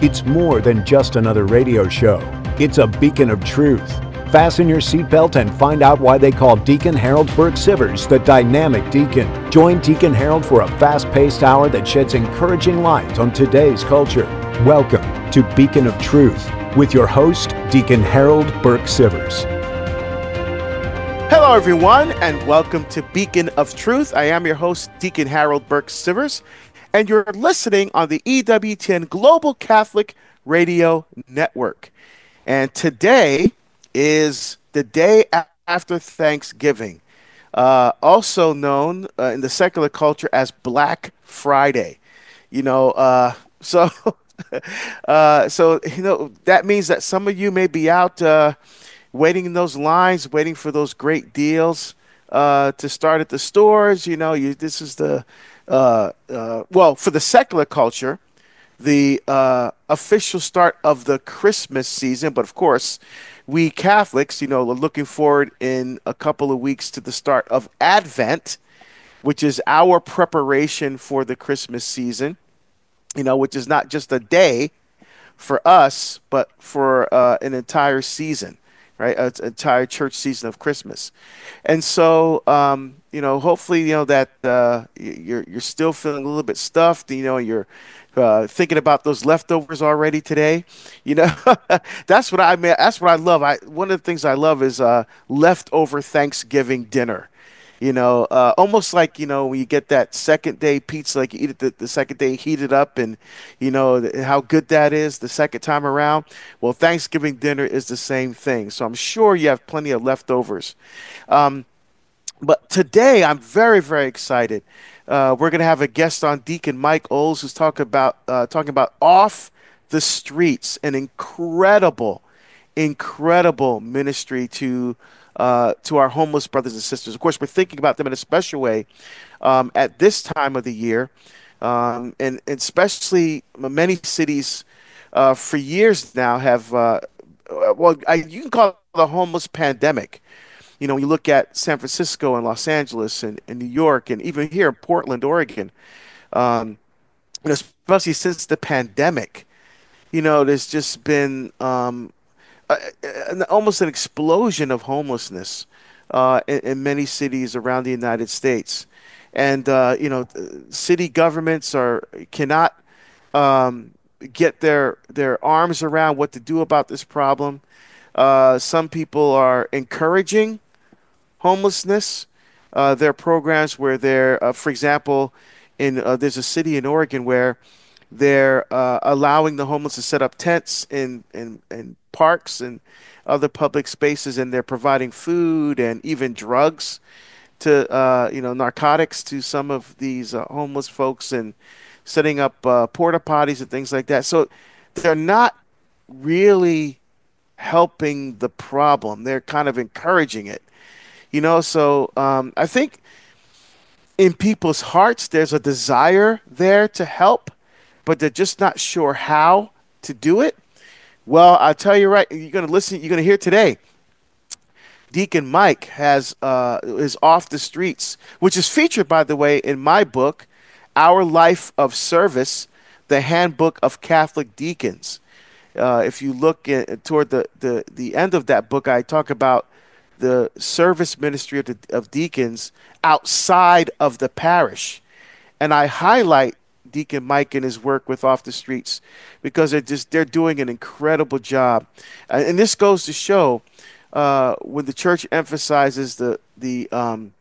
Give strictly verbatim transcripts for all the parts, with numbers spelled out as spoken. It's more than just another radio show. It's a beacon of truth. Fasten your seatbelt and find out why they call Deacon Harold Burke-Sivers the dynamic deacon. Join Deacon Harold for a fast-paced hour that sheds encouraging light on today's culture. Welcome to Beacon of Truth with your host, Deacon Harold Burke-Sivers. Hello, everyone, and welcome to Beacon of Truth. I am your host, Deacon Harold Burke-Sivers, and you're listening on the E W T N Global Catholic Radio Network. And today is the day after Thanksgiving, uh, also known uh, in the secular culture as Black Friday. You know, uh, so, uh, so you know that means that some of you may be out uh, waiting in those lines, waiting for those great deals uh, to start at the stores. You know, you this is the uh, uh, well for the secular culture, the uh, official start of the Christmas season, but of course, we Catholics, you know, are looking forward in a couple of weeks to the start of Advent, which is our preparation for the Christmas season, you know, which is not just a day for us, but for uh, an entire season, right? An entire church season of Christmas. And so, um, you know, hopefully, you know, that uh, you're, you're still feeling a little bit stuffed, you know, you're Uh, thinking about those leftovers already today, you know. That's what I mean. That's what I love. I one of the things I love is uh, leftover Thanksgiving dinner. You know, uh, almost like, you know, when you get that second day pizza, like you eat it the, the second day, heat it up, and you know th- how good that is the second time around. Well, Thanksgiving dinner is the same thing. So I'm sure you have plenty of leftovers. Um, but today I'm very, very excited. Uh, we're going to have a guest on, Deacon Mike Oles, who's talking about uh, talking about Off the Streets, an incredible, incredible ministry to uh, to our homeless brothers and sisters. Of course, we're thinking about them in a special way um, at this time of the year, um, and, and especially many cities uh, for years now have, uh, well, I, you can call it the homeless pandemic. You know, you look at San Francisco and Los Angeles and, and New York and even here in Portland, Oregon, um, you know, especially since the pandemic, you know, there's just been um, a, a, almost an explosion of homelessness uh, in, in many cities around the United States. And, uh, you know, city governments are cannot um, get their their arms around what to do about this problem. Uh, some people are encouraging homelessness. Uh, there are programs where they're, uh, for example, in uh, there's a city in Oregon where they're uh, allowing the homeless to set up tents in, in, in parks and other public spaces, and they're providing food and even drugs to, uh, you know, narcotics to some of these uh, homeless folks, and setting up uh, porta potties and things like that. So they're not really helping the problem. They're kind of encouraging it, you know. So um, I think in people's hearts there's a desire there to help, but they're just not sure how to do it. Well, I'll tell you right. You're going to listen. You're going to hear today. Deacon Mike has uh, is Off the Streets, which is featured, by the way, in my book, Our Life of Service: The Handbook of Catholic Deacons. Uh, if you look at, toward the, the, the end of that book, I talk about the service ministry of, the, of deacons outside of the parish. And I highlight Deacon Mike and his work with Off the Streets because they're, just, they're doing an incredible job. And this goes to show uh, when the church emphasizes the, the um,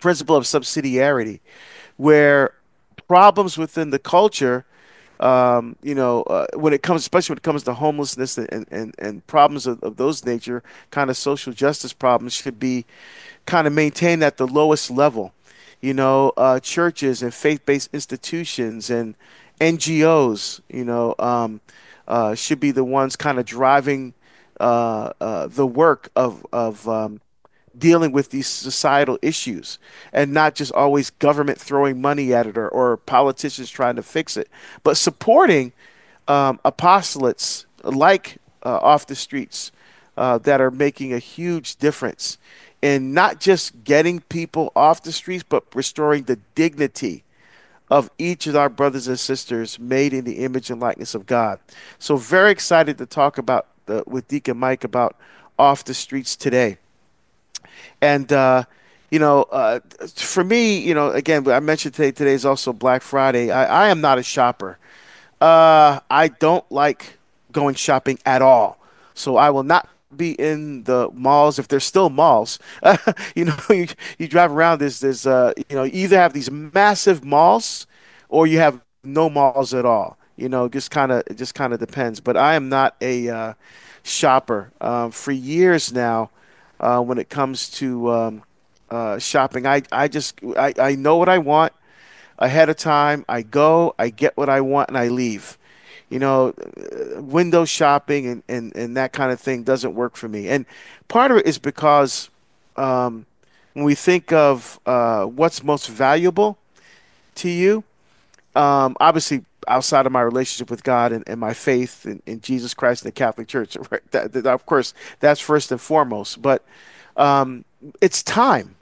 principle of subsidiarity, where problems within the culture Um, you know, uh, when it comes, especially when it comes to homelessness and, and, and problems of, of those nature, kind of social justice problems should be kind of maintained at the lowest level. You know, uh, churches and faith-based institutions and N G Os, you know, um, uh, should be the ones kind of driving uh, uh, the work of, of um, dealing with these societal issues, and not just always government throwing money at it, or, or politicians trying to fix it, but supporting um, apostolates like uh, Off the Streets uh, that are making a huge difference in not just getting people off the streets, but restoring the dignity of each of our brothers and sisters made in the image and likeness of God. So very excited to talk about the, with Deacon Mike about Off the Streets today. And, uh, you know, uh, for me, you know, again, I mentioned today, today is also Black Friday. I, I am not a shopper. Uh, I don't like going shopping at all. So I will not be in the malls if there's still malls. Uh, you know, you, you drive around, there's, there's uh, you know, you either have these massive malls or you have no malls at all. You know, just kind of, it just kind of depends. But I am not a uh, shopper. Um, for years now, uh, when it comes to um, uh, shopping, I, I just, I, I know what I want ahead of time. I go, I get what I want, and I leave. You know, window shopping and, and, and that kind of thing doesn't work for me. And part of it is because um, when we think of uh, what's most valuable to you, um, obviously outside of my relationship with God and, and my faith in, in Jesus Christ and the Catholic Church, right? that, that, of course, that's first and foremost. But um, it's time.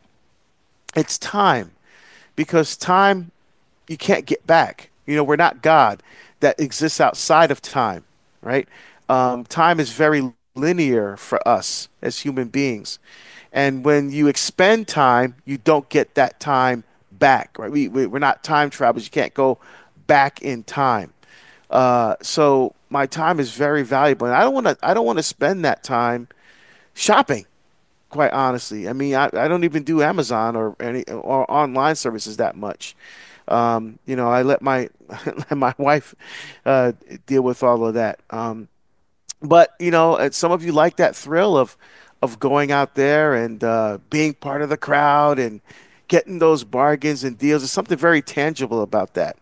It's time. Because time, you can't get back. You know, we're not God. That exists outside of time, right? Um, time is very linear for us as human beings. And when you expend time, you don't get that time back, right? We, we, we're not time travelers. You can't go back in time. Uh, so my time is very valuable. And I don't want to, I don't want to spend that time shopping, quite honestly. I mean, I, I don't even do Amazon or any or online services that much. Um, you know, I let my let my wife uh, deal with all of that. Um, but you know, some of you like that thrill of of going out there and uh, being part of the crowd and getting those bargains and deals. There's something very tangible about that.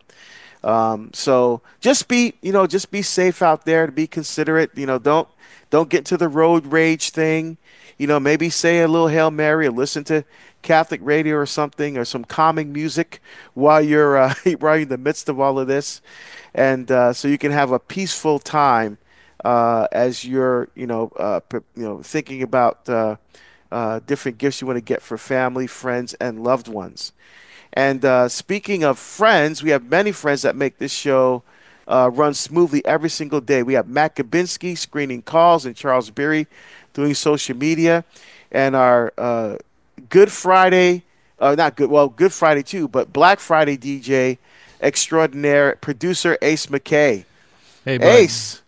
Um, so just be, you know, just be safe out there. Be considerate. You know, don't don't get into the road rage thing. You know, maybe say a little Hail Mary or listen to Catholic radio or something, or some calming music while you're uh, while you're in the midst of all of this, and uh, so you can have a peaceful time uh, as you're you know uh, you know thinking about uh, uh, different gifts you want to get for family, friends, and loved ones. And uh, speaking of friends, we have many friends that make this show uh, run smoothly every single day. We have Matt Kabinski screening calls and Charles Berry doing social media, and our uh, Good Friday, uh, not good, well, Good Friday too, but Black Friday D J extraordinaire, producer Ace McKay. Hey, bud. Ace,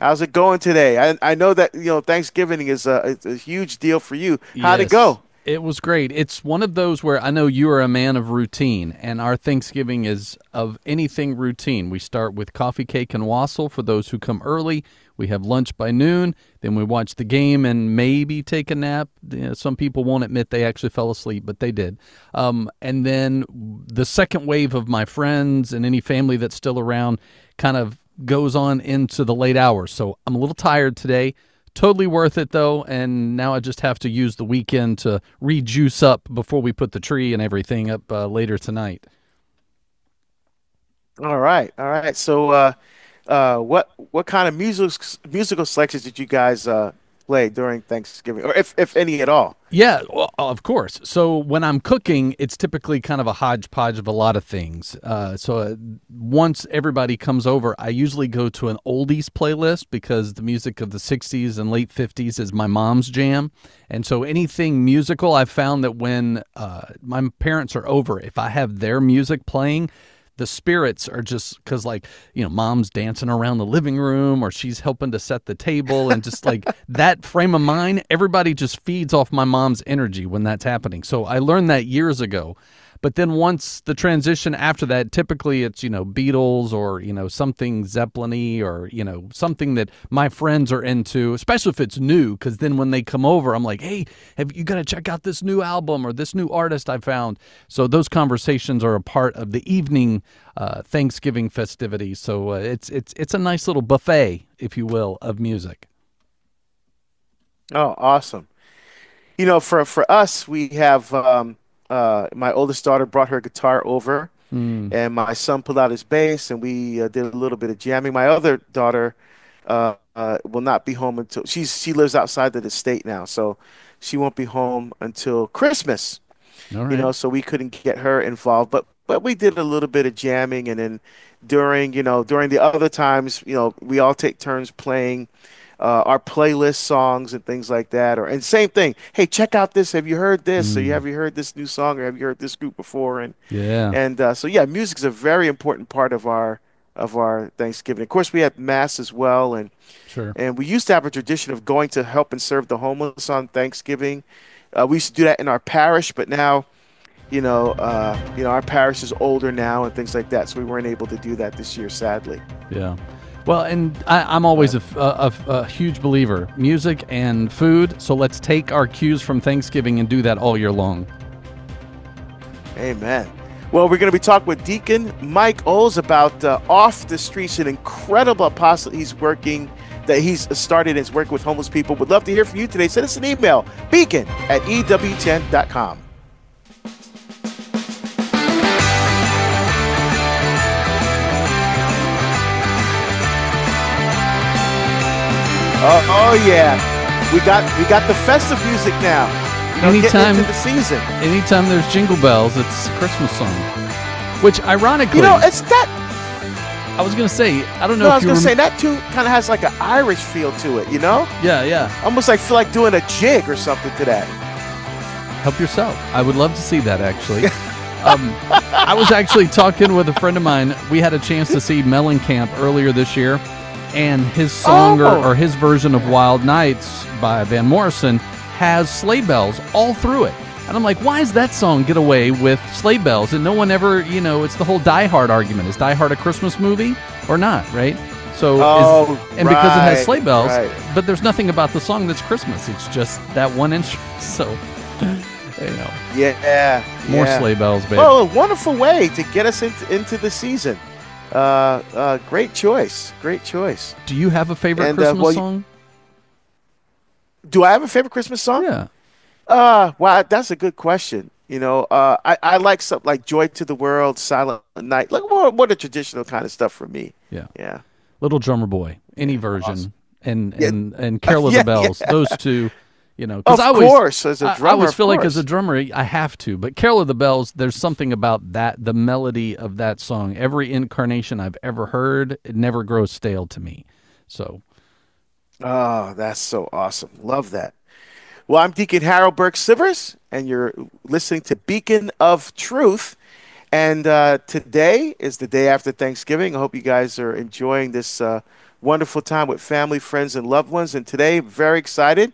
how's it going today? I I know that, you know, Thanksgiving is a, it's a huge deal for you. How'd yes. it go? It was great. It's one of those where I know you are a man of routine, and our Thanksgiving is of anything routine. We start with coffee, cake, and wassail for those who come early. We have lunch by noon. Then we watch the game and maybe take a nap. You know, some people won't admit they actually fell asleep, but they did. Um, and then the second wave of my friends and any family that's still around kind of goes on into the late hours. So I'm a little tired today. Totally worth it, though, and now I just have to use the weekend to rejuice up before we put the tree and everything up uh, later tonight. All right, all right. So uh, uh, what what kind of music, musical selections did you guys uh, play during Thanksgiving, or if, if any at all? Yeah, well, of course. So when I'm cooking, it's typically kind of a hodgepodge of a lot of things. Uh, so uh, once everybody comes over, I usually go to an oldies playlist because the music of the sixties and late fifties is my mom's jam. And so anything musical, I've found that when uh, my parents are over, if I have their music playing, the spirits are just, because, like, you know, mom's dancing around the living room or she's helping to set the table, and just like that frame of mind, everybody just feeds off my mom's energy when that's happening. So I learned that years ago. But then once the transition after that, typically it's, you know, Beatles or, you know, something Zeppelin-y or, you know, something that my friends are into, especially if it's new, because then when they come over, I'm like, hey, have you got to check out this new album or this new artist I found? So those conversations are a part of the evening uh, Thanksgiving festivity. So uh, it's, it's, it's a nice little buffet, if you will, of music. Oh, awesome. You know, for, for us, we have... Um... Uh, my oldest daughter brought her guitar over, mm. and my son pulled out his bass, and we uh, did a little bit of jamming. My other daughter uh, uh, will not be home until she's she lives outside of the state now, so she won't be home until Christmas. All right. You know, so we couldn't get her involved. But But we did a little bit of jamming, and then during, you know, during the other times, you know, we all take turns playing uh, our playlist songs and things like that. Or and same thing. Hey, check out this. Have you heard this? Mm. Or have you heard this new song? Or have you heard this group before? And yeah, and uh, so yeah, music's a very important part of our of our Thanksgiving. Of course, we had mass as well, and sure. And we used to have a tradition of going to help and serve the homeless on Thanksgiving. Uh, we used to do that in our parish, but now, you know, uh, you know, our parish is older now and things like that, so we weren't able to do that this year, sadly. Yeah. Well, and I, I'm always a, a, a huge believer, music and food, so let's take our cues from Thanksgiving and do that all year long. Amen. Well, we're going to be talking with Deacon Mike Oles about uh, Off the Streets, an incredible apostle he's working, that he's started and is working with homeless people. Would love to hear from you today. Send us an email, beacon at E W T N dot com. Oh, oh yeah, we got we got the festive music now. You know, anytime into the season, anytime there's jingle bells, it's a Christmas song. Which ironically, you know, it's that. I was gonna say, I don't know. No, if I was you gonna say that tune kind of has like an Irish feel to it, you know? Yeah, yeah. Almost like feel like doing a jig or something to that. Help yourself. I would love to see that actually. um, I was actually talking with a friend of mine. We had a chance to see Mellencamp earlier this year. And his song oh. or, or his version of Wild Nights by Van Morrison has sleigh bells all through it. And I'm like, why does that song get away with sleigh bells? And no one ever, you know, it's the whole Die Hard argument. Is Die Hard a Christmas movie or not, right? So, oh, is, and right, because it has sleigh bells, right. But there's nothing about the song that's Christmas. It's just that one instrument. So, you know. Yeah. More yeah. sleigh bells, baby. Well, a wonderful way to get us into, into the season. Uh, uh, great choice. Great choice. Do you have a favorite and, Christmas uh, well, song? Do I have a favorite Christmas song? Yeah. Uh, wow, that's a good question. You know, uh, I, I like something like Joy to the World, Silent Night. Like more, more the traditional kind of stuff for me. Yeah. Yeah. Little Drummer Boy, any version. Awesome. And, and, yeah. and Carol of yeah, the Bells, yeah. those two. You know, of I always, course, as a drummer, I always feel like as a drummer, I have to. But Carol of the Bells, there's something about that, the melody of that song. Every incarnation I've ever heard, it never grows stale to me. So, oh, that's so awesome. Love that. Well, I'm Deacon Harold Burke-Sivers, and you're listening to Beacon of Truth. And uh, today is the day after Thanksgiving. I hope you guys are enjoying this uh, wonderful time with family, friends, and loved ones. And today, very excited.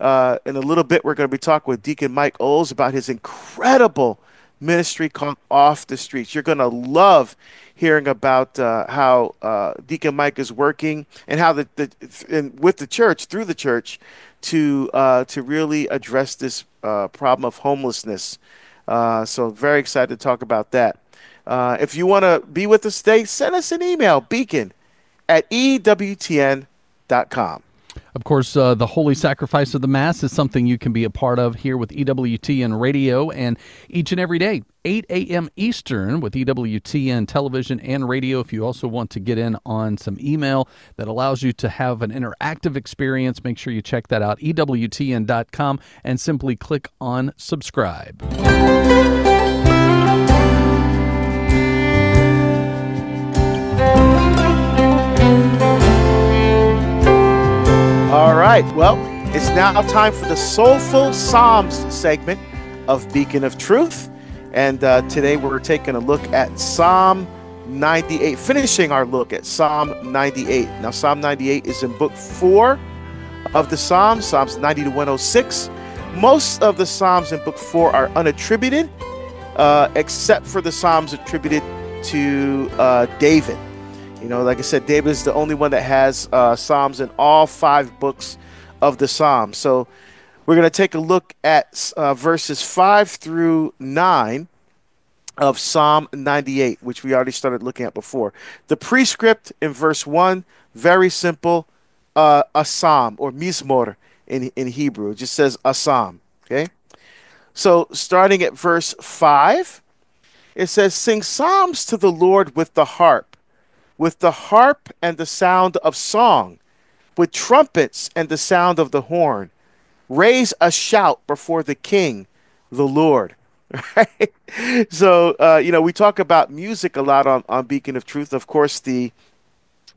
Uh, in a little bit, we're going to be talking with Deacon Mike Oles about his incredible ministry called Off the Streets. You're going to love hearing about uh, how uh, Deacon Mike is working and how the, the and with the church, through the church, to uh, to really address this uh, problem of homelessness. Uh, so very excited to talk about that. Uh, if you want to be with us today, send us an email, beacon at E W T N dot com. Of course, uh, the Holy Sacrifice of the Mass is something you can be a part of here with E W T N Radio, and each and every day, eight a m Eastern with E W T N Television and Radio. If you also want to get in on some email that allows you to have an interactive experience, make sure you check that out, E W T N dot com, and simply click on subscribe. All right, well, it's now time for the Soulful Psalms segment of Beacon of Truth. And uh, today we're taking a look at Psalm ninety-eight, finishing our look at Psalm ninety-eight. Now, Psalm ninety-eight is in book four of the Psalms, Psalms ninety to one oh six. Most of the Psalms in book four are unattributed, uh, except for the Psalms attributed to uh, David. You know, like I said, David is the only one that has uh, Psalms in all five books of the Psalms. So we're going to take a look at uh, verses five through nine of Psalm ninety-eight, which we already started looking at before. The prescript in verse one, very simple, uh, a psalm or mizmor in, in Hebrew. It just says a psalm, okay? So starting at verse five, it says, "Sing psalms to the Lord with the harp, with the harp and the sound of song, with trumpets and the sound of the horn. Raise a shout before the King, the Lord. Right? So, uh, you know, we talk about music a lot on, on Beacon of Truth. Of course, the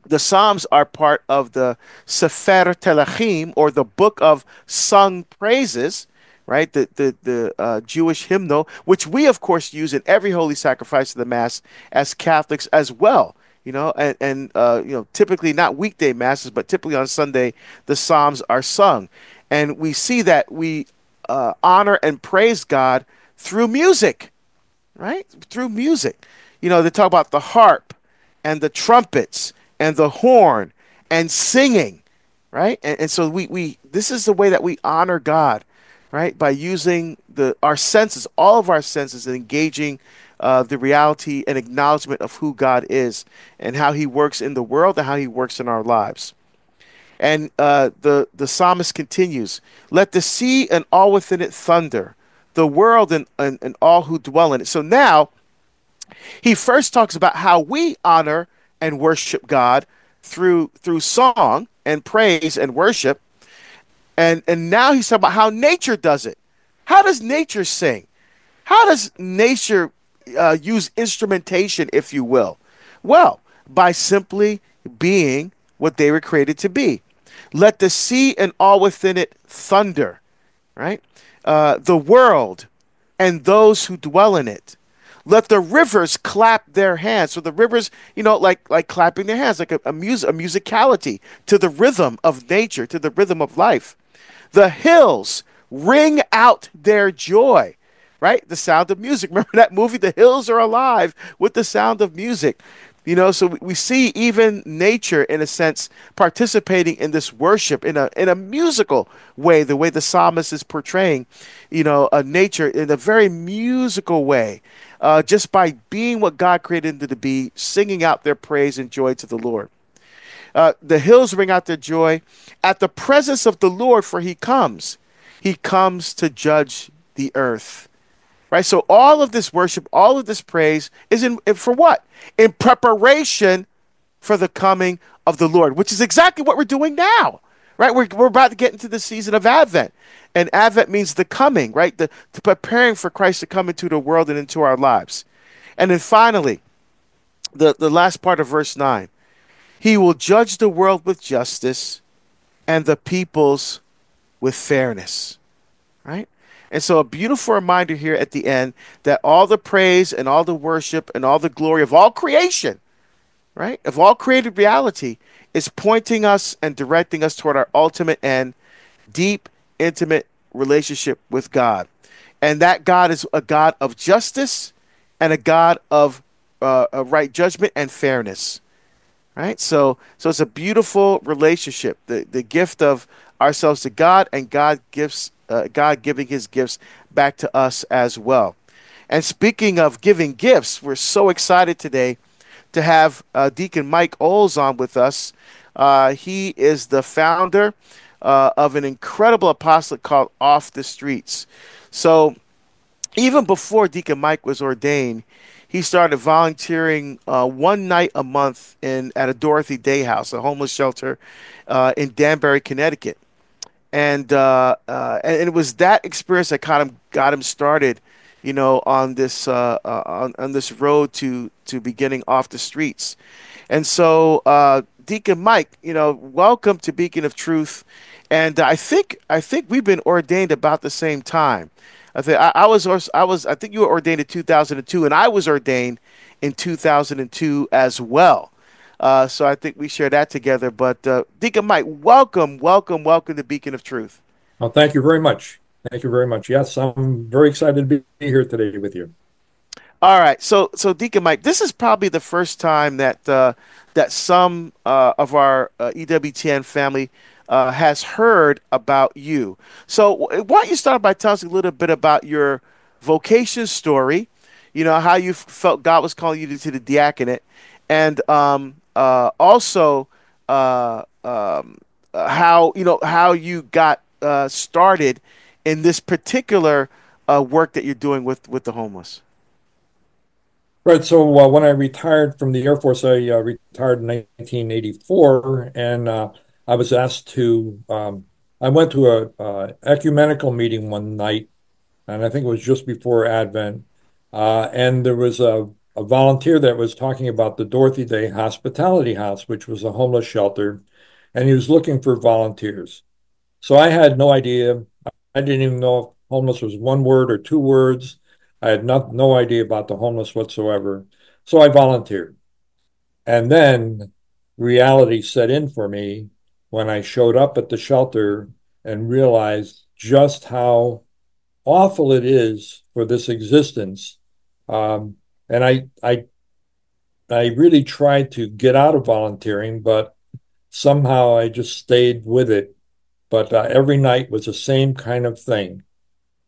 the Psalms are part of the Sefer Tehillim, or the Book of Sung Praises, right? The, the, the uh, Jewish hymnal, which we, of course, use in every holy sacrifice of the Mass as Catholics as well. You know, and, and uh, you know, typically not weekday Masses, but typically on Sunday, the Psalms are sung. And we see that we uh, honor and praise God through music, right? Through music. You know, they talk about the harp and the trumpets and the horn and singing, right? And, and so we, we, this is the way that we honor God, right? By using the, our senses, all of our senses, and engaging uh, the reality and acknowledgement of who God is and how he works in the world and how he works in our lives. And uh, the, the psalmist continues, let the sea and all within it thunder, the world and, and, and all who dwell in it. So now he first talks about how we honor and worship God through through song and praise and worship. And, and now he's talking about how nature does it. How does nature sing? How does nature uh, use instrumentation, if you will? Well, by simply being what they were created to be. Let the sea and all within it thunder, right? Uh, the world and those who dwell in it. Let the rivers clap their hands. So the rivers, you know, like like clapping their hands, like a, a, mus a musicality to the rhythm of nature, to the rhythm of life. The hills ring out their joy, right? The sound of music. Remember that movie, The Hills Are Alive with the Sound of Music. You know, so we see even nature, in a sense, participating in this worship in a in a musical way, the way the psalmist is portraying, you know, a nature in a very musical way, uh, just by being what God created them to be, singing out their praise and joy to the Lord. Uh, the hills ring out their joy at the presence of the Lord, for he comes. He comes to judge the earth. Right, so all of this worship, all of this praise is in, in for what? In preparation for the coming of the Lord, which is exactly what we're doing now. Right, we're, we're about to get into the season of Advent, and Advent means the coming, right? The, the preparing for Christ to come into the world and into our lives. And then finally, the, the last part of verse nine, he will judge the world with justice and the peoples with fairness, right? And so a beautiful reminder here at the end that all the praise and all the worship and all the glory of all creation, right, of all created reality, is pointing us and directing us toward our ultimate end, deep, intimate relationship with God. And that God is a God of justice and a God of uh, a right judgment and fairness, right? So, so it's a beautiful relationship, the, the gift of ourselves to God, and God gives Uh, God giving his gifts back to us as well. And speaking of giving gifts, we're so excited today to have uh, Deacon Mike Oles on with us. Uh, he is the founder uh, of an incredible apostolate called Off the Streets. So even before Deacon Mike was ordained, he started volunteering uh, one night a month in at a Dorothy Day House, a homeless shelter uh, in Danbury, Connecticut. And, uh, uh, and it was that experience that kind of got him started, you know, on this uh, uh, on, on this road to to beginning Off the Streets. And so, uh, Deacon Mike, you know, welcome to Beacon of Truth. And I think I think we've been ordained about the same time. I think I, I was I was I think you were ordained in two thousand two, and I was ordained in two thousand two as well. Uh, so I think we share that together. But uh, Deacon Mike, welcome, welcome, welcome to Beacon of Truth. Well, thank you very much. Thank you very much. Yes, I'm very excited to be here today with you. All right. So, so Deacon Mike, this is probably the first time that uh, that some uh, of our uh, E W T N family uh, has heard about you. So why don't you start by telling us a little bit about your vocation story, you know, how you felt God was calling you to the diaconate, and um, Uh, also, uh, um, how you know how you got uh, started in this particular uh, work that you're doing with with the homeless. Right. So uh, when I retired from the Air Force, I uh, retired in nineteen eighty-four, and uh, I was asked to. Um, I went to a uh, ecumenical meeting one night and I think it was just before Advent. Uh, and there was a, a volunteer that was talking about the Dorothy Day Hospitality House, which was a homeless shelter, and he was looking for volunteers. So I had no idea. I didn't even know if homeless was one word or two words. I had not, no idea about the homeless whatsoever. So I volunteered. And then reality set in for me when I showed up at the shelter and realized just how awful it is for this existence. Um, and I, I, I really tried to get out of volunteering, but somehow I just stayed with it. But uh, every night was the same kind of thing.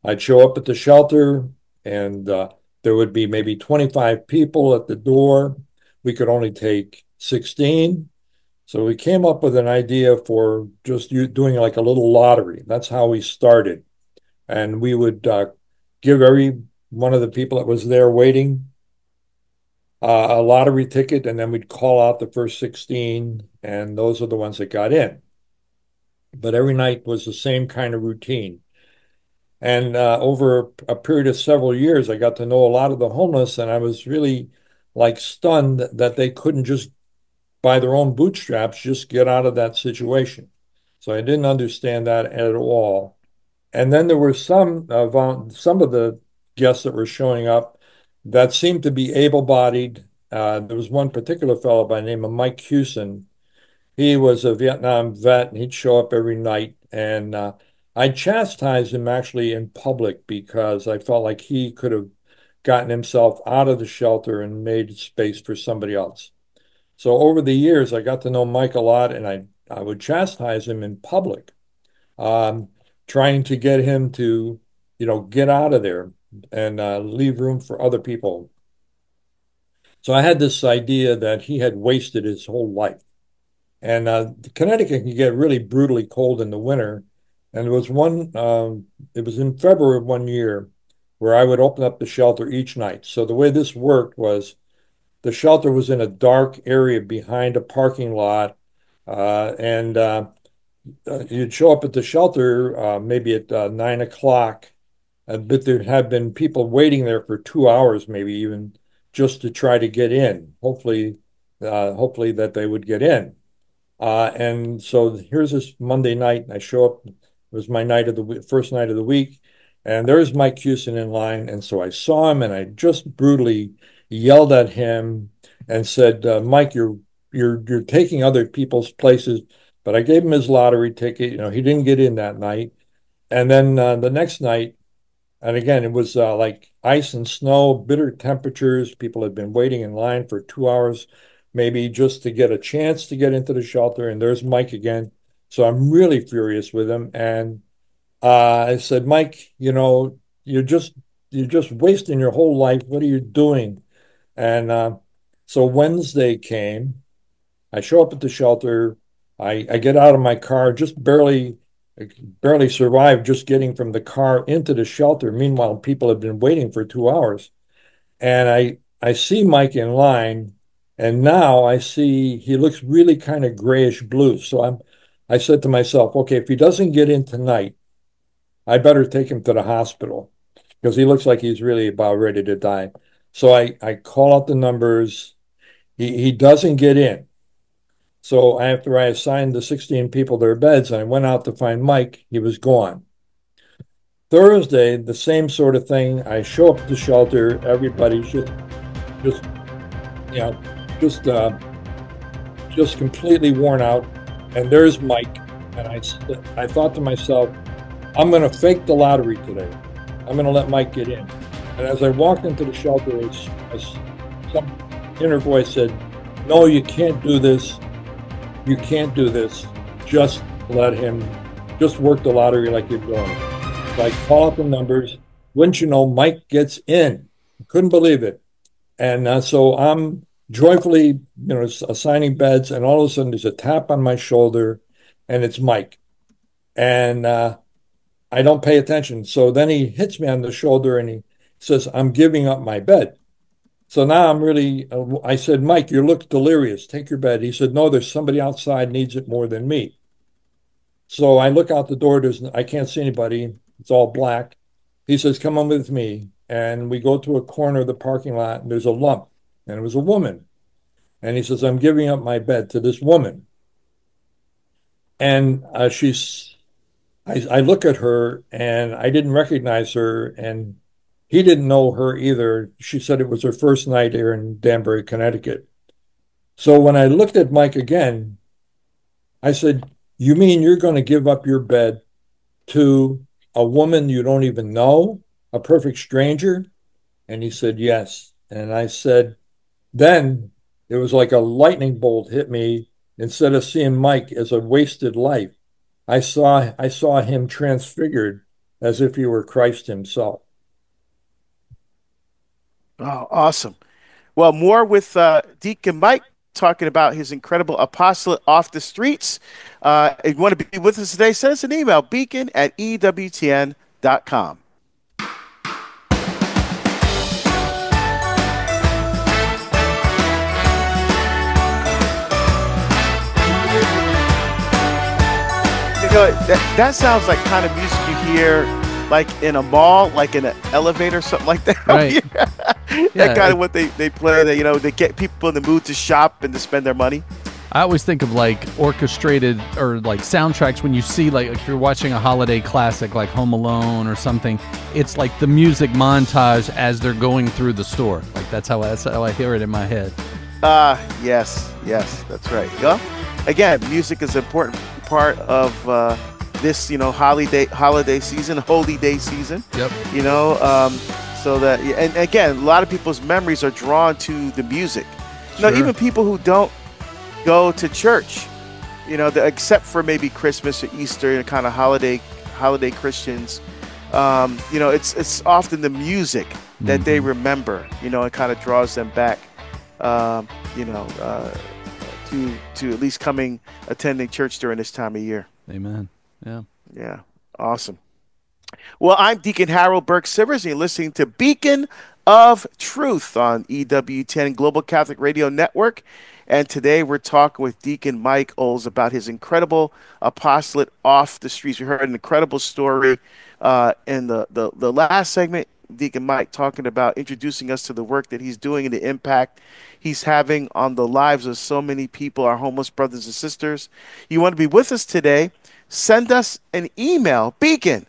I'd show up at the shelter, and uh, there would be maybe twenty-five people at the door. We could only take sixteen. So we came up with an idea for just doing like a little lottery. That's how we started. And we would uh, give every one of the people that was there waiting uh, a lottery ticket, and then we'd call out the first sixteen, and those are the ones that got in. But every night was the same kind of routine. And uh, over a period of several years, I got to know a lot of the homeless, and I was really like stunned that they couldn't just by their own bootstraps just get out of that situation. So I didn't understand that at all. And then there were some uh, some of the guests that were showing up that seemed to be able-bodied. Uh, there was one particular fellow by the name of Mike Hewson. He was a Vietnam vet, and he'd show up every night. And uh, I chastised him actually in public because I felt like he could have gotten himself out of the shelter and made space for somebody else. So over the years, I got to know Mike a lot, and I, I would chastise him in public. Um, trying to get him to, you know, get out of there and uh, leave room for other people. So I had this idea that he had wasted his whole life. And uh, Connecticut can get really brutally cold in the winter. And there was one, um, it was in February of one year where I would open up the shelter each night. So the way this worked was the shelter was in a dark area behind a parking lot. Uh, and, uh, Uh, you'd show up at the shelter uh, maybe at uh, nine o'clock, uh, but there had been people waiting there for two hours, maybe even just to try to get in. Hopefully, uh, hopefully that they would get in. Uh, and so here's this Monday night, and I show up. It was my night of the first night of the week, and there's Mike Hewson in line. And so I saw him, and I just brutally yelled at him and said, uh, "Mike, you're you're you're taking other people's places." But I gave him his lottery ticket. You know, he didn't get in that night. And then uh, the next night, and again, it was uh, like ice and snow, bitter temperatures. People had been waiting in line for two hours, maybe just to get a chance to get into the shelter. And there's Mike again. So I'm really furious with him. And uh, I said, "Mike, you know, you're just you're just wasting your whole life. What are you doing?" And uh, so Wednesday came. I show up at the shelter. I, I get out of my car, just barely barely survived just getting from the car into the shelter. Meanwhile, people have been waiting for two hours. And I, I see Mike in line, and now I see he looks really kind of grayish blue. So I'm, I said to myself, okay, if he doesn't get in tonight, I better take him to the hospital because he looks like he's really about ready to die. So I, I call out the numbers. He, he doesn't get in. So after I assigned the sixteen people their beds, I went out to find Mike. He was gone. Thursday, the same sort of thing. I show up at the shelter. Everybody's just, just you know, just, uh, just completely worn out. And there's Mike. And I, I thought to myself, I'm going to fake the lottery today. I'm going to let Mike get in. And as I walked into the shelter, it's, it's, some inner voice said, "No, you can't do this. You can't do this. Just let him, just work the lottery like you're doing." So I call up the numbers. Wouldn't you know, Mike gets in. Couldn't believe it. And uh, so I'm joyfully, you know, assigning beds, and all of a sudden there's a tap on my shoulder, and it's Mike. And uh, I don't pay attention. So then he hits me on the shoulder, and he says, "I'm giving up my bed." So now I'm really, uh, I said, "Mike, you look delirious. Take your bed." He said, "No, there's somebody outside needs it more than me." So I look out the door. There's, I can't see anybody. It's all black. He says, come on with me. And we go to a corner of the parking lot, and there's a lump, and it was a woman. And he says, I'm giving up my bed to this woman. And uh, she's, I, I look at her, and I didn't recognize her, and he didn't know her either. She said it was her first night here in Danbury, Connecticut. So when I looked at Mike again, I said, you mean you're going to give up your bed to a woman you don't even know, a perfect stranger? And he said, yes. And I said, then it was like a lightning bolt hit me. Instead of seeing Mike as a wasted life, I saw I saw him transfigured as if he were Christ himself. Oh, awesome. Well, more with uh, Deacon Mike talking about his incredible apostolate off the streets. Uh, if you want to be with us today, send us an email, beacon at E W T N dot com. You know, that, that sounds like kind of music you hear like in a mall, like in an elevator, something like that. Right. that yeah, kind of what they, they play. That, you know, they get people in the mood to shop and to spend their money. I always think of like orchestrated or like soundtracks when you see like, like you're watching a holiday classic like Home Alone or something. It's like the music montage as they're going through the store. Like that's how, that's how I hear it in my head. Ah, uh, yes, yes, that's right. Yeah. Again, music is an important part of... Uh, this, you know, holiday holiday season, holy day season. Yep. You know, um, so that, and again, a lot of people's memories are drawn to the music. Sure. Now, even people who don't go to church, you know, the, except for maybe Christmas or Easter, you know, kind of holiday holiday Christians, um, you know, it's it's often the music that mm-hmm. they remember. You know, it kind of draws them back. Um, you know, uh, to to at least coming attending church during this time of year. Amen. Yeah. Yeah. Awesome. Well, I'm Deacon Harold Burke-Sivers, and you're listening to Beacon of Truth on E W ten Global Catholic Radio Network. And today we're talking with Deacon Mike Oles about his incredible apostolate off the streets. We heard an incredible story uh, in the, the, the last segment. Deacon Mike talking about introducing us to the work that he's doing and the impact he's having on the lives of so many people, our homeless brothers and sisters. You want to be with us today? Send us an email, beacon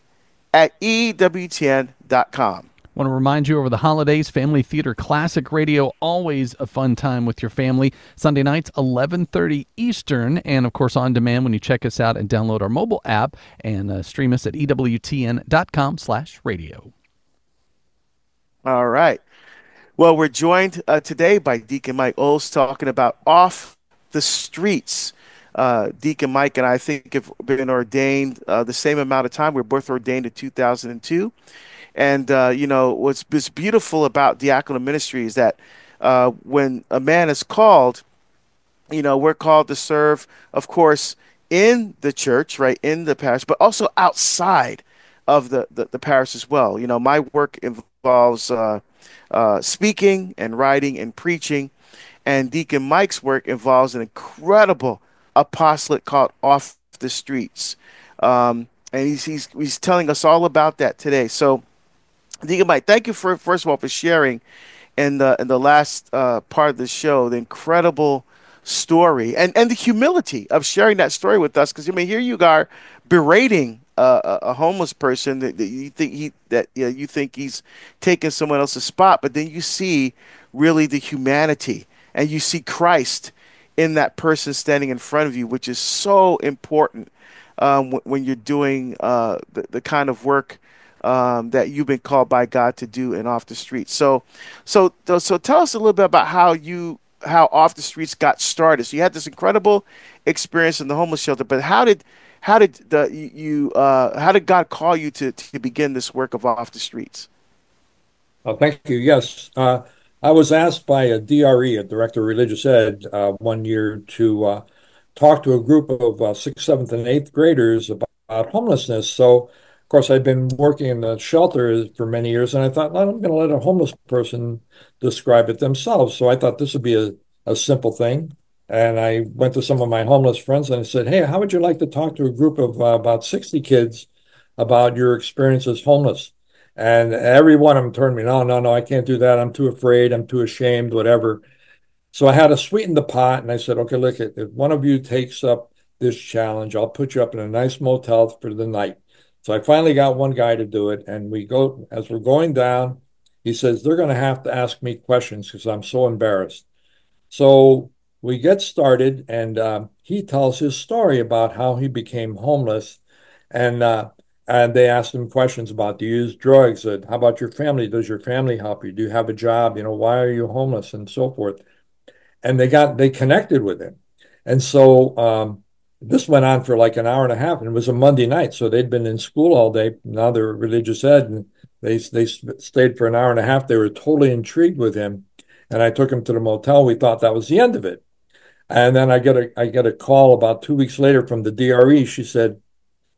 at E W T N dot com. Want to remind you, over the holidays, Family Theater Classic Radio, always a fun time with your family. Sunday nights, eleven thirty Eastern, and of course on demand when you check us out and download our mobile app and uh, stream us at E W T N dot com slash radio. All right. Well, we're joined uh, today by Deacon Mike Oles talking about Off the Streets. Uh, Deacon Mike and I think have been ordained uh, the same amount of time. We were both ordained in two thousand two. And, uh, you know, what's, what's beautiful about diaconal ministry is that uh, when a man is called, you know, we're called to serve, of course, in the church, right, in the parish, but also outside of the, the, the parish as well. You know, my work involves involves uh, uh, speaking and writing and preaching. And Deacon Mike's work involves an incredible apostolate called Off the Streets. Um, and he's, he's he's telling us all about that today. So, Deacon Mike, thank you, for first of all, for sharing in the, in the last uh, part of the show the incredible story and, and the humility of sharing that story with us. Because, I mean, here you are berating Uh, a homeless person that, that you think he that you, know, you think he's taking someone else's spot, but then you see really the humanity and you see Christ in that person standing in front of you, which is so important um, w- when you're doing uh, the, the kind of work um, that you've been called by God to do and Off the Streets. So, so, so tell us a little bit about how you how Off the Streets got started. So you had this incredible experience in the homeless shelter, but how did How did the, you? Uh, how did God call you to, to begin this work of Off the Streets? Oh, thank you. Yes, uh, I was asked by a D R E, a Director of Religious Ed, uh, one year to uh, talk to a group of uh, sixth, seventh, and eighth graders about, about homelessness. So, of course, I'd been working in the shelter for many years, and I thought, well, I'm going to let a homeless person describe it themselves. So I thought this would be a, a simple thing. And I went to some of my homeless friends and I said, hey, how would you like to talk to a group of uh, about sixty kids about your experience as homeless? And every one of them turned me, no, no, no, I can't do that. I'm too afraid. I'm too ashamed, whatever. So I had to sweeten the pot. And I said, okay, look, if one of you takes up this challenge, I'll put you up in a nice motel for the night. So I finally got one guy to do it. And we go, as we're going down, he says, they're going to have to ask me questions because I'm so embarrassed. So we get started, and uh, he tells his story about how he became homeless. And uh, and they asked him questions about, do you use drugs? Uh, how about your family? Does your family help you? Do you have a job? You know, why are you homeless? And so forth. And they got, they connected with him. And so um, this went on for like an hour and a half, and it was a Monday night. So they'd been in school all day. Now they're religious ed, and they, they stayed for an hour and a half. They were totally intrigued with him. And I took him to the motel. We thought that was the end of it. And then I get a, I get a call about two weeks later from the D R E. She said,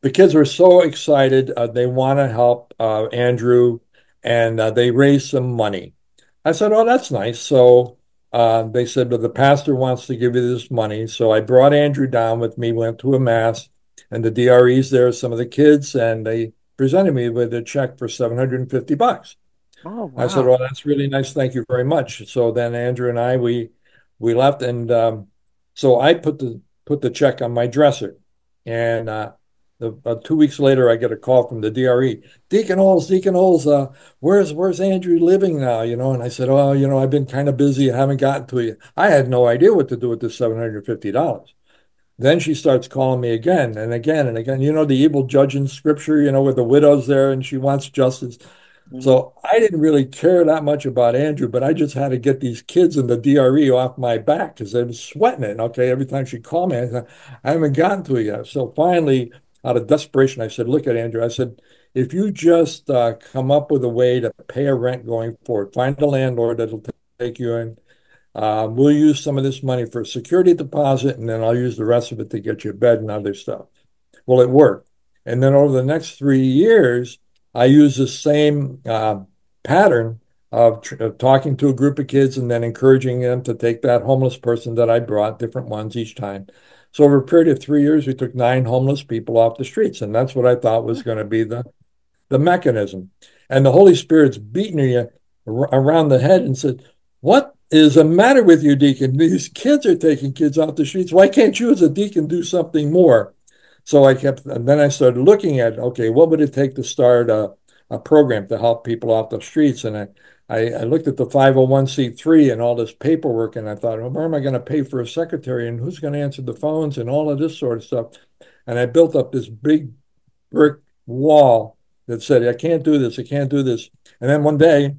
the kids were so excited. Uh, they want to help uh, Andrew, and uh, they raised some money. I said, oh, that's nice. So uh, they said, well, the pastor wants to give you this money. So I brought Andrew down with me, went to a mass, and the D R E's there, some of the kids, and they presented me with a check for seven hundred fifty bucks. Oh, wow. I said, oh, that's really nice. Thank you very much. So then Andrew and I, we we left, and um, so I put the put the check on my dresser, and uh, the, uh, two weeks later, I get a call from the D R E. Deacon Oles, Deacon Oles, uh, where's where's Andrew living now? You know, and I said, oh, you know, I've been kind of busy. I haven't gotten to it. I had no idea what to do with this seven hundred fifty dollars. Then she starts calling me again and again and again. You know, the evil judge in Scripture, you know, with the widows there, and she wants justice. Mm-hmm. So I didn't really care that much about Andrew, but I just had to get these kids in the D R E off my back because they were sweating it. Okay, every time she called me, I said, I haven't gotten to it yet. So finally, out of desperation, I said, look at Andrew. I said, if you just uh, come up with a way to pay a rent going forward, find a landlord that'll take you in. Uh, we'll use some of this money for a security deposit, and then I'll use the rest of it to get you a bed and other stuff. Well, it worked. And then over the next three years, I used the same uh, pattern of, tr- of talking to a group of kids and then encouraging them to take that homeless person that I brought, different ones each time. So over a period of three years, we took nine homeless people off the streets. And that's what I thought was going to be the, the mechanism. And the Holy Spirit's beating you ar- around the head and said, what is the matter with you, Deacon? These kids are taking kids off the streets. Why can't you as a deacon do something more? So I kept, and then I started looking at, okay, what would it take to start a, a program to help people off the streets? And I, I, I looked at the five oh one c three and all this paperwork, and I thought, well, where am I going to pay for a secretary, and who's going to answer the phones, and all of this sort of stuff? And I built up this big brick wall that said, I can't do this, I can't do this. And then one day,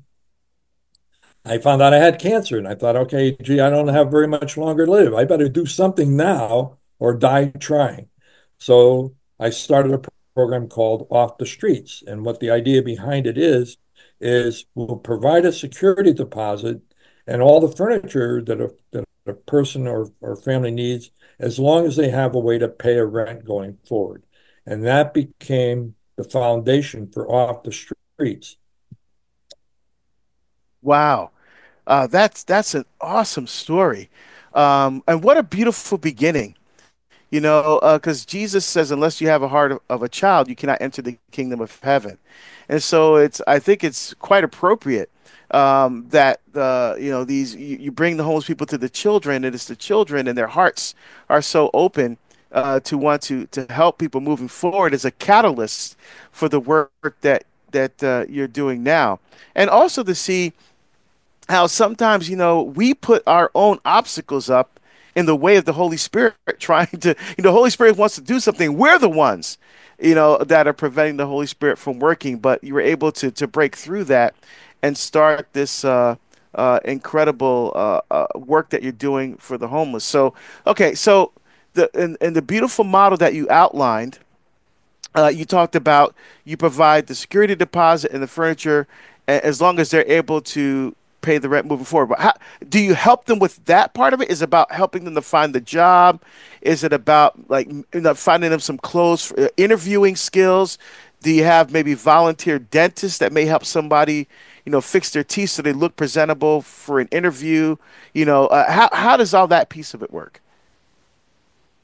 I found out I had cancer, and I thought, okay, gee, I don't have very much longer to live. I better do something now or die trying. So I started a program called Off the Streets. And what the idea behind it is, is we'll provide a security deposit and all the furniture that a, that a person or, or family needs, as long as they have a way to pay a rent going forward. And that became the foundation for Off the Streets. Wow. Uh, that's that's an awesome story. Um, and what a beautiful beginning. You know, because uh, Jesus says, unless you have a heart of, of a child, you cannot enter the kingdom of heaven. And so it's, I think it's quite appropriate um, that, uh, you know, these, you, you bring the homeless people to the children, and it's the children, and their hearts are so open uh, to want to, to help people moving forward as a catalyst for the work that, that uh, you're doing now. And also to see how sometimes, you know, we put our own obstacles up in the way of the Holy Spirit, trying to, you know, the Holy Spirit wants to do something. We're the ones, you know, that are preventing the Holy Spirit from working, but you were able to to break through that and start this uh, uh, incredible uh, uh, work that you're doing for the homeless. So, okay, so the and, and the beautiful model that you outlined, uh, you talked about you provide the security deposit and the furniture as long as they're able to pay the rent moving forward. But how do you help them with that part of it? Is it about helping them to find the job? Is it about like you know, finding them some clothes, for, uh, interviewing skills? Do you have maybe volunteer dentists that may help somebody, you know, fix their teeth so they look presentable for an interview? You know, uh, how how does all that piece of it work?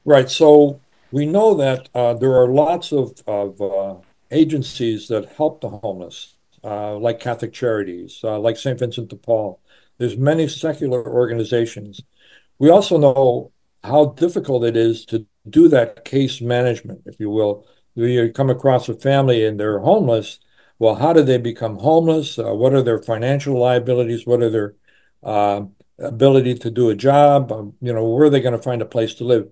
Right. So we know that uh, there are lots of, of uh, agencies that help the homeless. uh, like Catholic Charities, uh, like Saint Vincent de Paul. There's many secular organizations. We also know how difficult it is to do that case management, if you will. You come across a family and they're homeless. Well, how do they become homeless? Uh, what are their financial liabilities? What are their uh, ability to do a job? Um, you know, where are they going to find a place to live?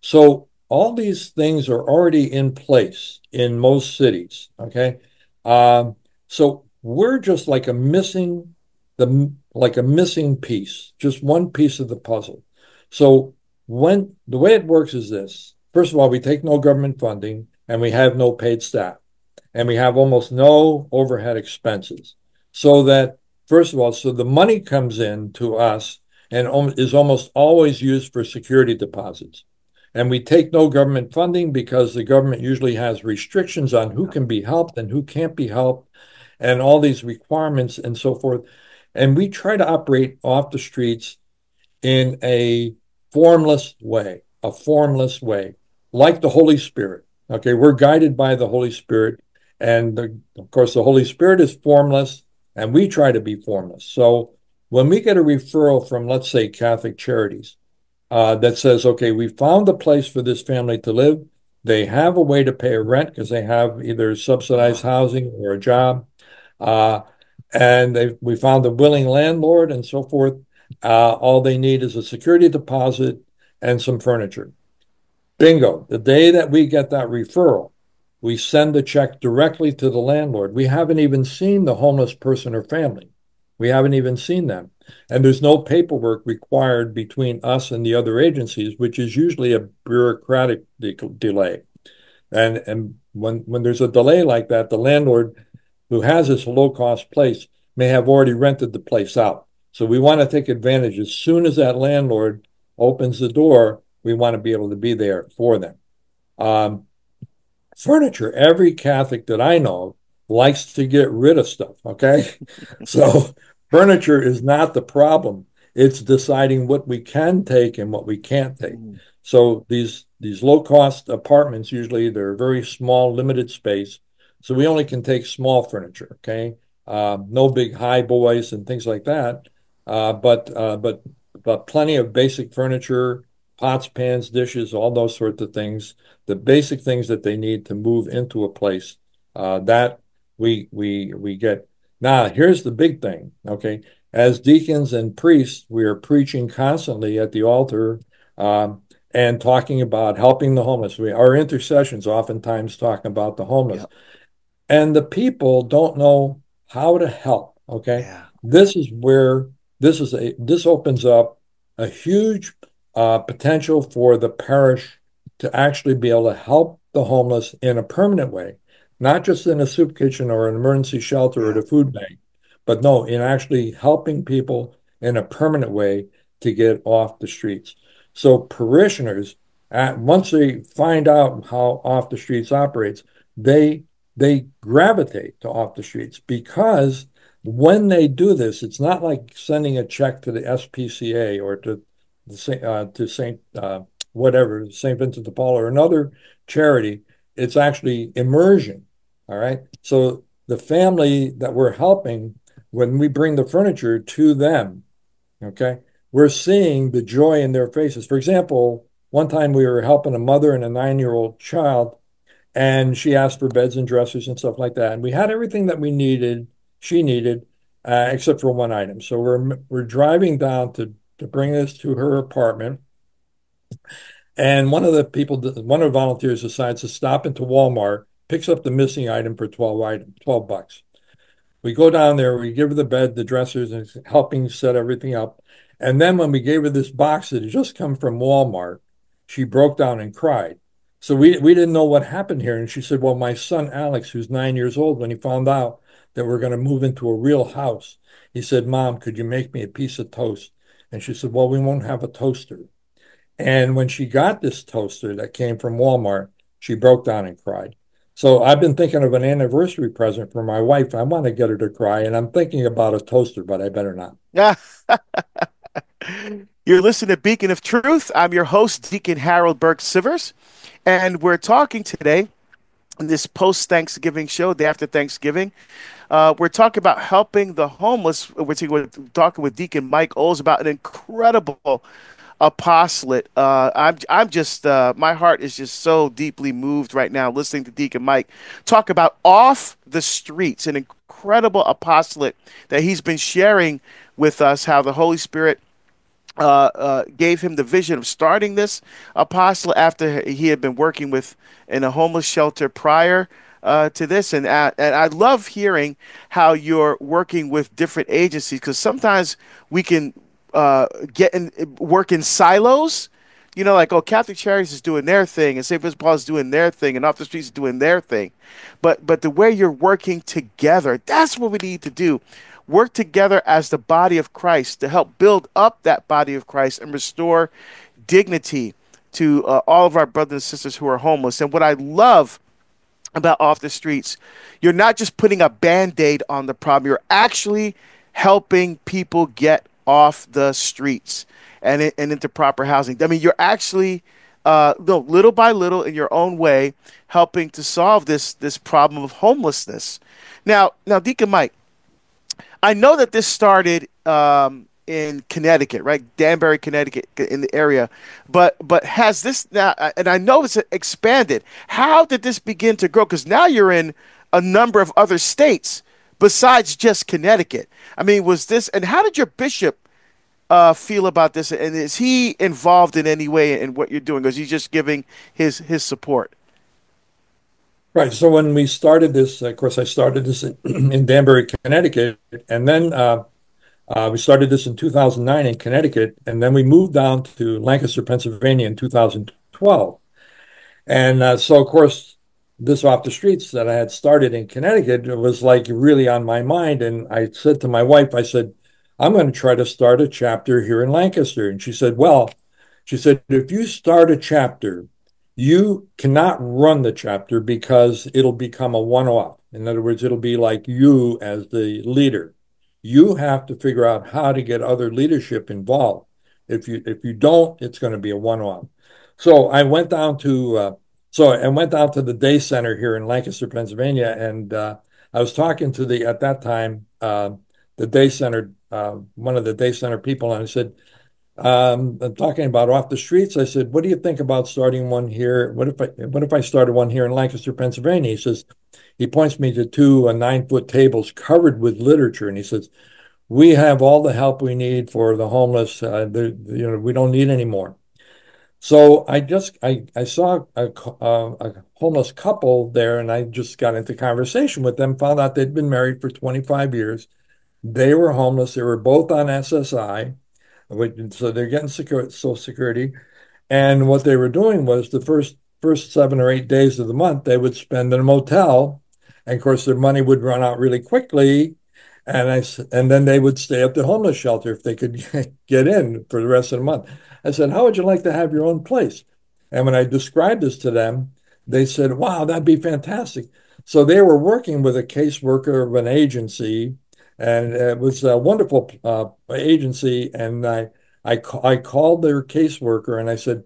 So all these things are already in place in most cities, okay? Um, so we're just like a missing the like a missing piece, just one piece of the puzzle. So when the way it works is this. First of all, we take no government funding and we have no paid staff. And we have almost no overhead expenses. So that, first of all, so the money comes in to us and is almost always used for security deposits. And we take no government funding because the government usually has restrictions on who can be helped and who can't be helped and all these requirements and so forth. And we try to operate off the streets in a formless way, a formless way, like the Holy Spirit. Okay, we're guided by the Holy Spirit. And the, of course, the Holy Spirit is formless, and we try to be formless. So when we get a referral from, let's say, Catholic Charities uh, that says, okay, we found a place for this family to live. They have a way to pay a rent because they have either subsidized housing or a job. Uh, and they, we found a willing landlord and so forth. Uh, all they need is a security deposit and some furniture. Bingo. The day that we get that referral, we send the check directly to the landlord. We haven't even seen the homeless person or family. We haven't even seen them. And there's no paperwork required between us and the other agencies, which is usually a bureaucratic de- delay. And and when, when there's a delay like that, the landlord who has this low-cost place may have already rented the place out. So we want to take advantage. As soon as that landlord opens the door, we want to be able to be there for them. Um, Furniture, every Catholic that I know likes to get rid of stuff, okay? So furniture is not the problem. It's deciding what we can take and what we can't take. So these these low-cost apartments, usually they're very small, limited space. So we only can take small furniture, okay? Uh, no big high boys and things like that, uh, but, uh, but, but plenty of basic furniture, pots, pans, dishes, all those sorts of things, the basic things that they need to move into a place uh, that we we we get. Now, here's the big thing, okay? As deacons and priests, we are preaching constantly at the altar um, and talking about helping the homeless. We, our intercessions oftentimes talk about the homeless. Yep. And the people don't know how to help, okay? Yeah. This is where, this is a this opens up a huge Uh, potential for the parish to actually be able to help the homeless in a permanent way, not just in a soup kitchen or an emergency shelter or at a food bank, but no, in actually helping people in a permanent way to get off the streets. So parishioners, at, once they find out how Off the Streets operates, they they gravitate to Off the Streets because when they do this, it's not like sending a check to the S P C A or to Uh, to Saint uh, whatever, Saint Vincent de Paul or another charity. It's actually immersion, all right? So the family that we're helping, when we bring the furniture to them, okay, we're seeing the joy in their faces. For example, one time we were helping a mother and a nine-year-old child, and she asked for beds and dressers and stuff like that. And we had everything that we needed, she needed, uh, except for one item. So we're we're driving down to to bring this to her apartment. And one of the people, one of the volunteers decides to stop into Walmart, picks up the missing item for twelve bucks. We go down there, we give her the bed, the dressers, and helping set everything up. And then when we gave her this box that had just come from Walmart, she broke down and cried. So we, we didn't know what happened here. And she said, well, my son, Alex, who's nine years old, when he found out that we're going to move into a real house, he said, Mom, could you make me a piece of toast? And she said, well, we won't have a toaster. And when she got this toaster that came from Walmart, she broke down and cried. So I've been thinking of an anniversary present for my wife. I want to get her to cry, and I'm thinking about a toaster, but I better not. You're listening to Beacon of Truth. I'm your host, Deacon Harold Burke-Sivers, and we're talking today in this post-Thanksgiving show, day after Thanksgiving, Uh, we're talking about helping the homeless. We're talking with Deacon Mike Oles about an incredible apostolate. Uh, I'm, I'm just, uh, my heart is just so deeply moved right now listening to Deacon Mike talk about Off the Streets, an incredible apostolate that he's been sharing with us, how the Holy Spirit Uh, uh, gave him the vision of starting this apostolate after he had been working with in a homeless shelter prior uh, to this. And, uh, and I love hearing how you're working with different agencies, because sometimes we can uh, get in, work in silos. You know, like, oh, Catholic Charities is doing their thing, and Saint Vincent Paul is doing their thing, and Off the Streets is doing their thing. But, but the way you're working together, that's what we need to do. Work together as the body of Christ to help build up that body of Christ and restore dignity to uh, all of our brothers and sisters who are homeless. And what I love about Off the Streets, you're not just putting a Band-Aid on the problem. You're actually helping people get off the streets and, it, and into proper housing. I mean, you're actually, uh, little by little in your own way, helping to solve this, this problem of homelessness. Now, now, Deacon Mike, I know that this started um, in Connecticut, right? Danbury, Connecticut, in the area. But but has this now, and I know it's expanded. How did this begin to grow? Because now you're in a number of other states besides just Connecticut. I mean, was this, and how did your bishop uh, feel about this? And is he involved in any way in what you're doing? Or is he just giving his, his support? Right. So when we started this, of course, I started this in, in Danbury, Connecticut, and then uh, uh, we started this in two thousand nine in Connecticut, and then we moved down to Lancaster, Pennsylvania in two thousand twelve. And uh, so, of course, this Off the Streets that I had started in Connecticut was like really on my mind. And I said to my wife, I said, I'm going to try to start a chapter here in Lancaster. And she said, well, she said, if you start a chapter, you cannot run the chapter because it'll become a one-off. In other words, it'll be like you as the leader. You have to figure out how to get other leadership involved. If you if you don't, it's going to be a one-off. So I went down to uh, so I went down to the day center here in Lancaster, Pennsylvania, and uh, I was talking to the at that time uh, the day center uh, one of the day center people, and I said, Um, I'm talking about Off the Streets. I said, what do you think about starting one here? What if I what if I started one here in Lancaster, Pennsylvania? He says, he points me to two uh, nine-foot tables covered with literature. And he says, we have all the help we need for the homeless. Uh, you know, we don't need any more. So I just, I, I saw a, uh, a homeless couple there, and I just got into conversation with them, found out they'd been married for twenty-five years. They were homeless. They were both on S S I. So they're getting secure, Social Security. And what they were doing was the first first seven or eight days of the month, they would spend in a motel. And, of course, their money would run out really quickly. And I and then they would stay at the homeless shelter if they could get in for the rest of the month. I said, how would you like to have your own place? And when I described this to them, they said, wow, that'd be fantastic. So they were working with a caseworker of an agency, and it was a wonderful uh, agency. And I, I, ca- I called their caseworker and I said,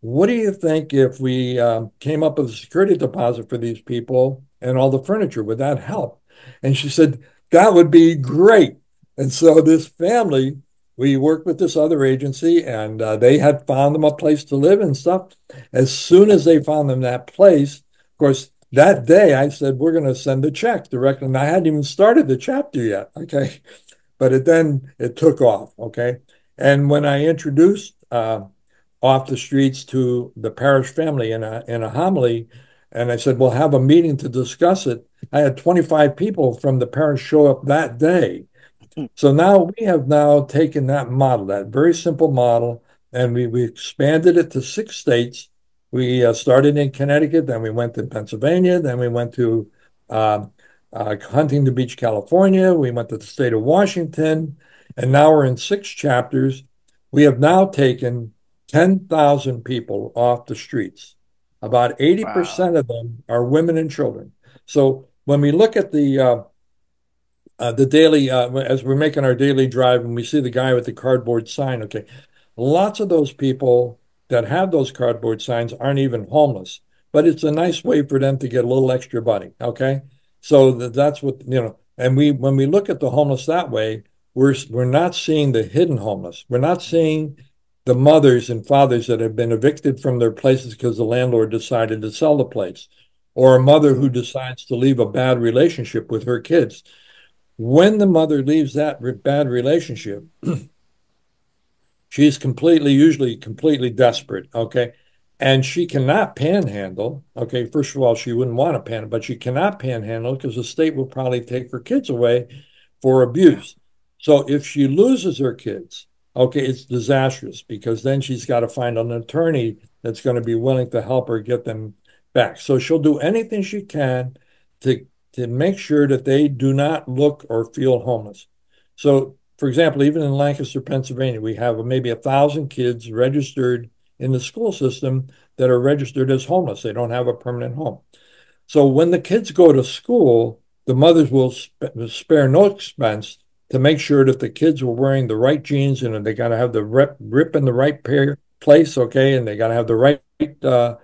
what do you think if we uh, came up with a security deposit for these people and all the furniture? Would that help? And she said, that would be great. And so this family, we worked with this other agency, and uh, they had found them a place to live and stuff. As soon as they found them that place, of course, that day, I said, we're going to send a check directly. And I hadn't even started the chapter yet, okay? But it then, it took off, okay? And when I introduced uh, Off the Streets to the parish family in a, in a homily, and I said, we'll have a meeting to discuss it, I had twenty-five people from the parish show up that day. So now we have now taken that model, that very simple model, and we, we expanded it to six states. We uh, started in Connecticut, then we went to Pennsylvania, then we went to uh, uh, Huntington Beach, California, we went to the state of Washington, and now we're in six chapters. We have now taken ten thousand people off the streets. About eighty percent wow. of them are women and children. So when we look at the uh, uh, the daily, uh, as we're making our daily drive and we see the guy with the cardboard sign, okay, lots of those people that have those cardboard signs aren't even homeless, but it's a nice way for them to get a little extra money, okay? So that's what, you know, And we, when we look at the homeless that way, we're we're not seeing the hidden homeless. We're not seeing the mothers and fathers that have been evicted from their places because the landlord decided to sell the place, or a mother who decides to leave a bad relationship with her kids. When the mother leaves that re- bad relationship, she's completely, usually completely desperate, okay? And she cannot panhandle, okay? First of all, she wouldn't want to panhandle, but she cannot panhandle because the state will probably take her kids away for abuse. So if she loses her kids, okay, it's disastrous, because then she's got to find an attorney that's going to be willing to help her get them back. So she'll do anything she can to to make sure that they do not look or feel homeless. So, for example, even in Lancaster, Pennsylvania, we have maybe a thousand kids registered in the school system that are registered as homeless. They don't have a permanent home. So when the kids go to school, the mothers will sp- spare no expense to make sure that the kids were wearing the right jeans, and they got to have the rep, rip in the right pair, place, okay, and they got to have the right uh,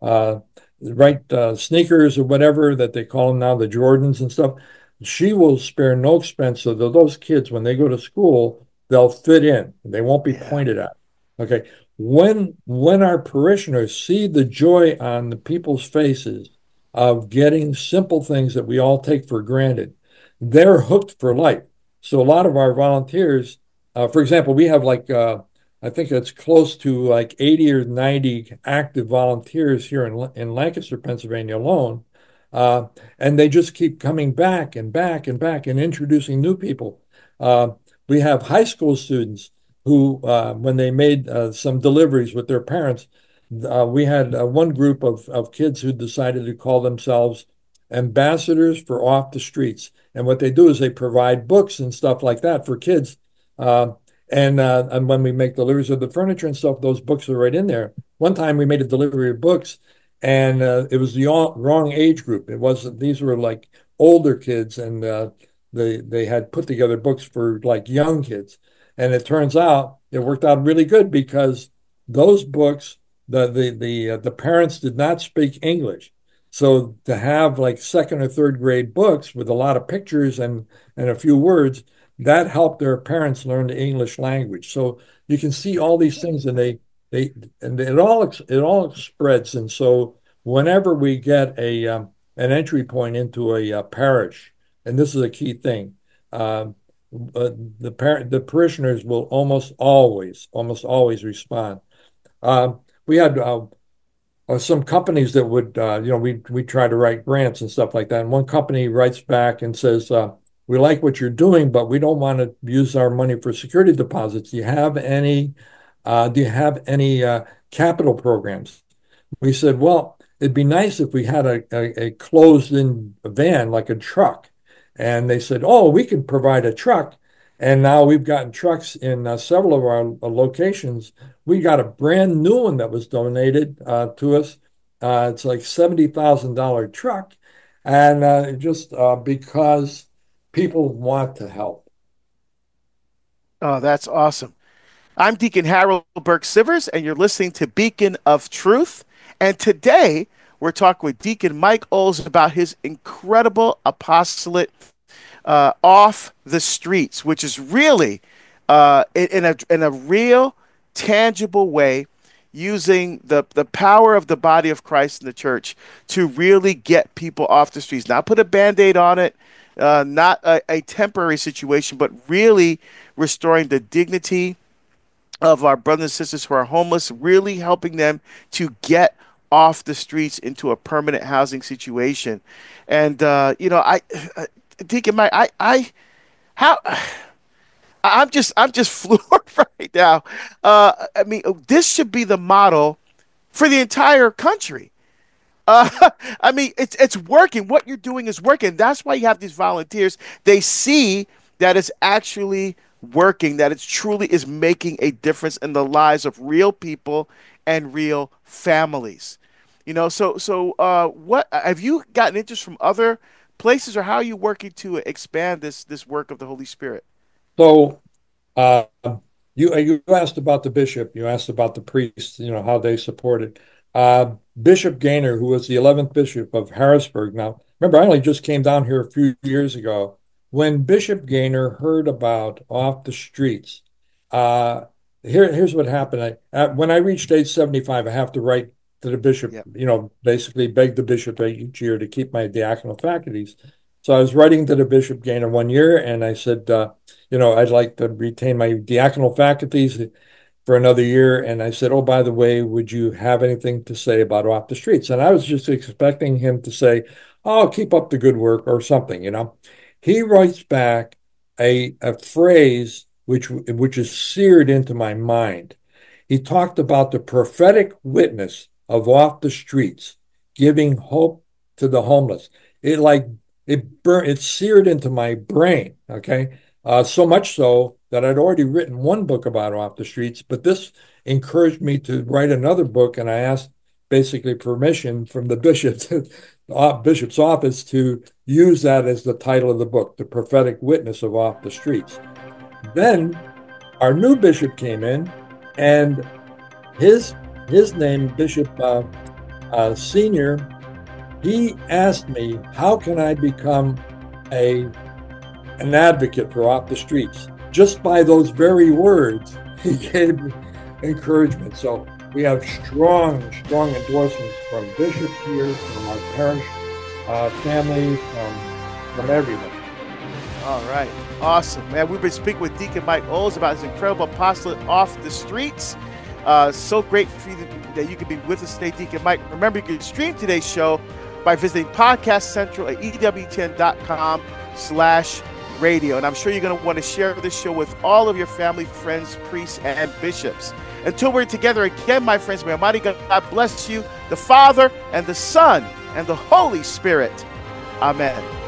uh, right uh, sneakers or whatever that they call them now, the Jordans and stuff. She will spare no expense so that those kids, when they go to school, they'll fit in. They won't be pointed at. Okay, when when our parishioners see the joy on the people's faces of getting simple things that we all take for granted, they're hooked for life. So a lot of our volunteers, uh, for example, we have like, uh, I think it's close to like eighty or ninety active volunteers here in in Lancaster, Pennsylvania alone. Uh, and they just keep coming back and back and back and introducing new people. Uh, we have high school students who, uh, when they made uh, some deliveries with their parents, uh, we had uh, one group of, of kids who decided to call themselves Ambassadors for Off the Streets. And what they do is they provide books and stuff like that for kids. Uh, and uh, and when we make deliveries of the furniture and stuff, those books are right in there. One time we made a delivery of books, and uh, it was the all, wrong age group. It wasn't, these were like older kids, and uh, they, they had put together books for like young kids. And it turns out it worked out really good, because those books, the the the, uh, the parents did not speak English. So to have like second or third grade books with a lot of pictures and, and a few words, that helped their parents learn the English language. So you can see all these things, and they they and it all it all spreads. And so whenever we get a um, an entry point into a uh, parish, and this is a key thing, uh, uh, the par- the parishioners will almost always almost always respond. Uh, we had. Uh, Or some companies that would, uh, you know, we we try to write grants and stuff like that. And one company writes back and says, uh, we like what you're doing, but we don't want to use our money for security deposits. Do you have any, uh, do you have any uh, capital programs? We said, well, it'd be nice if we had a, a, a closed-in van, like a truck. And they said, oh, we can provide a truck. And now we've gotten trucks in uh, several of our uh, locations. We got a brand new one that was donated uh, to us. Uh, it's like seventy thousand dollars truck. And uh, just uh, because people want to help. Oh, that's awesome. I'm Deacon Harold Burke-Sivers, and you're listening to Beacon of Truth. And today we're talking with Deacon Mike Oles about his incredible apostolate, Uh, Off the Streets, which is really uh, in a in a real, tangible way, using the, the power of the body of Christ in the church to really get people off the streets. Not put a Band-Aid on it, uh, not a, a temporary situation, but really restoring the dignity of our brothers and sisters who are homeless, really helping them to get off the streets into a permanent housing situation. And, uh, you know, I... I Deacon Mike, I, I, how, I'm just, I'm just floored right now. Uh, I mean, this should be the model for the entire country. Uh, I mean, it's it's working. What you're doing is working. That's why you have these volunteers. They see that it's actually working, that it's truly is making a difference in the lives of real people and real families. You know, so so uh, what have you gotten interest from other places, or how are you working to expand this this work of the Holy Spirit? So uh, you you asked about the bishop, you asked about the priests, you know, how they supported. Uh, Bishop Gainer, who was the eleventh bishop of Harrisburg. Now, remember, I only just came down here a few years ago, when Bishop Gainer heard about Off the Streets, uh, here, here's what happened. I, uh, when I reached age seventy-five, I have to write to the bishop, yeah. you know, basically beg the bishop each year to keep my diaconal faculties. So I was writing to the Bishop Gainer one year, and I said, uh, you know, I'd like to retain my diaconal faculties for another year. And I said, oh, by the way, would you have anything to say about Off the Streets? And I was just expecting him to say, oh, keep up the good work or something, you know. He writes back a, a phrase which, which is seared into my mind. He talked about the prophetic witness of Off the Streets, giving hope to the homeless. It like It burned, it seared into my brain, okay? Uh, so much so that I'd already written one book about Off the Streets, but this encouraged me to write another book, and I asked basically permission from the bishop's, uh, bishop's office to use that as the title of the book, The Prophetic Witness of Off the Streets. Then our new bishop came in, and his his name, Bishop uh, uh, Senior, he asked me, how can I become a, an advocate for Off the Streets? Just by those very words, he gave encouragement. So we have strong, strong endorsements from bishops here, from our parish uh, family, from, from everyone. All right. Awesome. Man, we've been speaking with Deacon Mike Oles about his incredible apostolate, Off the Streets. Uh, so great for you that you could be with us today, Deacon Mike. Remember, you can stream today's show by visiting Podcast Central at E W T N dot com slash radio. And I'm sure you're going to want to share this show with all of your family, friends, priests, and bishops. Until we're together again, my friends, may Almighty God bless you, the Father, and the Son, and the Holy Spirit. Amen.